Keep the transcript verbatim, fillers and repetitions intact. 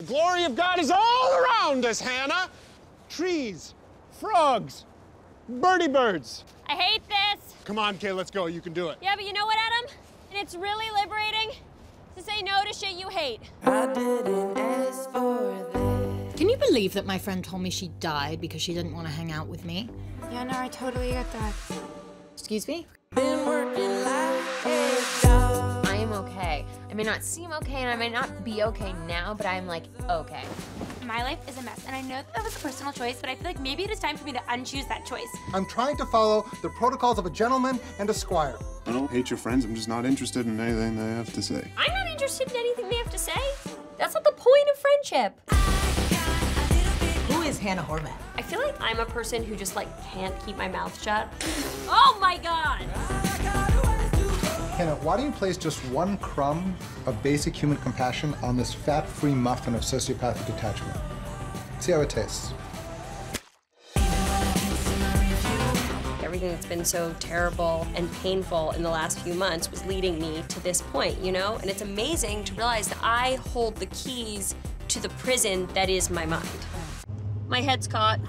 The glory of God is all around us, Hannah. Trees, frogs, birdie birds. I hate this. Come on, kid, let's go. You can do it. Yeah, but you know what, Adam? And it's really liberating to say no to shit you hate. I didn't ask for this. Can you believe that my friend told me she died because she didn't want to hang out with me? Yeah, no, I totally get that. Excuse me? Been working like a dog. I am okay. I may not seem okay, and I may not be okay now, but I'm, like, okay. My life is a mess, and I know that, that was a personal choice, but I feel like maybe it is time for me to unchoose that choice. I'm trying to follow the protocols of a gentleman and a squire. I don't hate your friends. I'm just not interested in anything they have to say. I'm not interested in anything they have to say. That's not the point of friendship. Who is Hannah Horvath? I feel like I'm a person who just, like, can't keep my mouth shut. Oh, my God! Hannah, why do you place just one crumb of basic human compassion on this fat-free muffin of sociopathic detachment? See how it tastes. Everything that's been so terrible and painful in the last few months was leading me to this point, you know? And it's amazing to realize that I hold the keys to the prison that is my mind. My head's caught.